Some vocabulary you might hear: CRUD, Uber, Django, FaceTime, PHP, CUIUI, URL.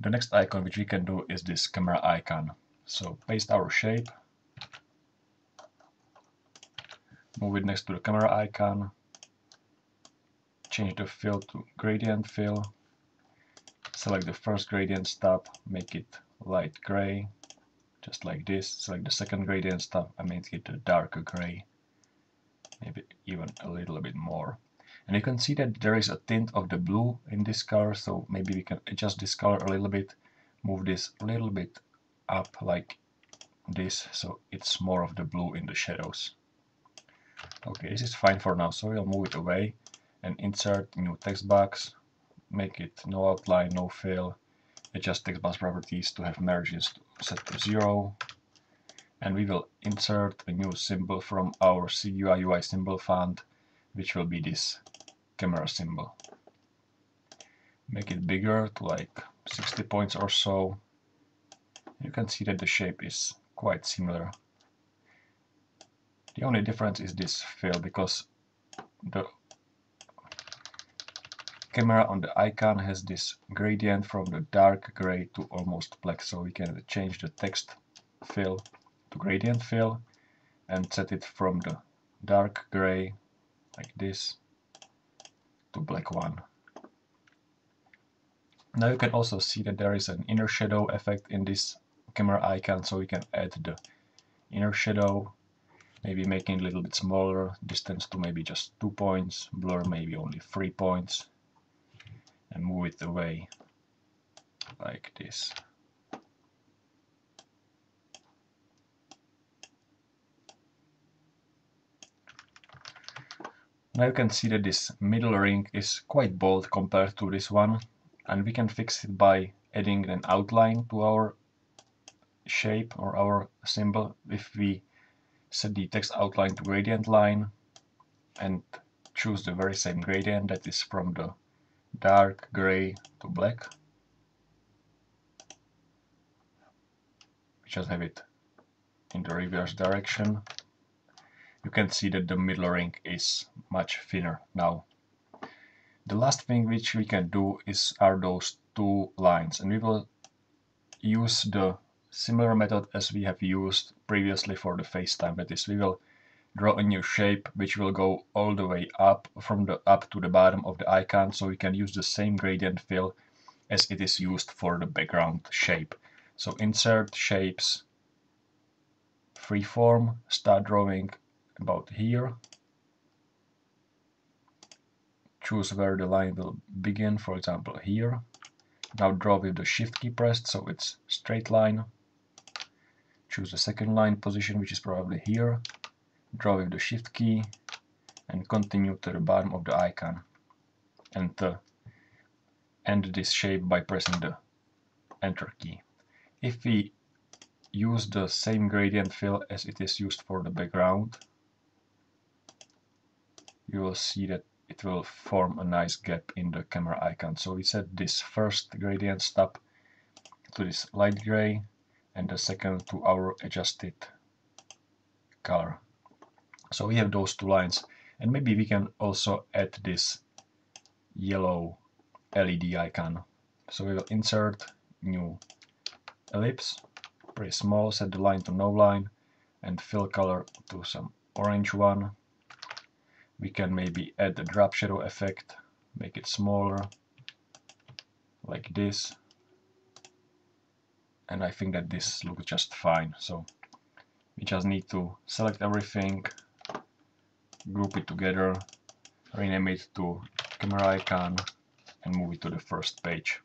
The next icon which we can do is this camera icon. So paste our shape, move it next to the camera icon, change the fill to gradient fill, select the first gradient stop, make it light gray, just like this, select the second gradient stop and make it a darker gray, maybe even a little bit more. And you can see that there is a tint of the blue in this color, so maybe we can adjust this color a little bit, move this a little bit up like this, so it's more of the blue in the shadows. Okay, this is fine for now, so we'll move it away and insert new text box, make it no outline, no fill, adjust text box properties to have margins set to 0, and we will insert a new symbol from our CUIUI symbol font, which will be this camera symbol. Make it bigger to like 60 points or so. You can see that the shape is quite similar. The only difference is this fill, because the camera on the icon has this gradient from the dark gray to almost black, so we can change the text fill to gradient fill and set it from the dark gray like this to black one. Now you can also see that there is an inner shadow effect in this camera icon, so we can add the inner shadow, maybe making it a little bit smaller, distance to maybe just 2 points, blur maybe only 3 points, and move it away like this. Now you can see that this middle ring is quite bold compared to this one, and we can fix it by adding an outline to our shape or our symbol if we set the text outline to gradient line and choose the very same gradient that is from the dark gray to black. We just have it in the reverse direction. You can see that the middle ring is much thinner now. The last thing which we can do are those two lines, and we will use the similar method as we have used previously for the FaceTime. That is, we will draw a new shape which will go all the way up from the up to the bottom of the icon, so we can use the same gradient fill as it is used for the background shape. So insert shapes, freeform, start drawing about here, choose where the line will begin, for example here. Now draw with the shift key pressed, so it's straight line. Choose the second line position, which is probably here, draw with the shift key and continue to the bottom of the icon, and end this shape by pressing the enter key. If we use the same gradient fill as it is used for the background, you will see that it will form a nice gap in the camera icon. So we set this first gradient stop to this light gray and the second to our adjusted color. So we have those two lines, and maybe we can also add this yellow LED icon. So we will insert new ellipse, pretty small, set the line to no line and fill color to some orange one. We can maybe add a drop shadow effect, make it smaller like this, and I think that this looks just fine. So we just need to select everything, group it together, rename it to camera icon and move it to the first page.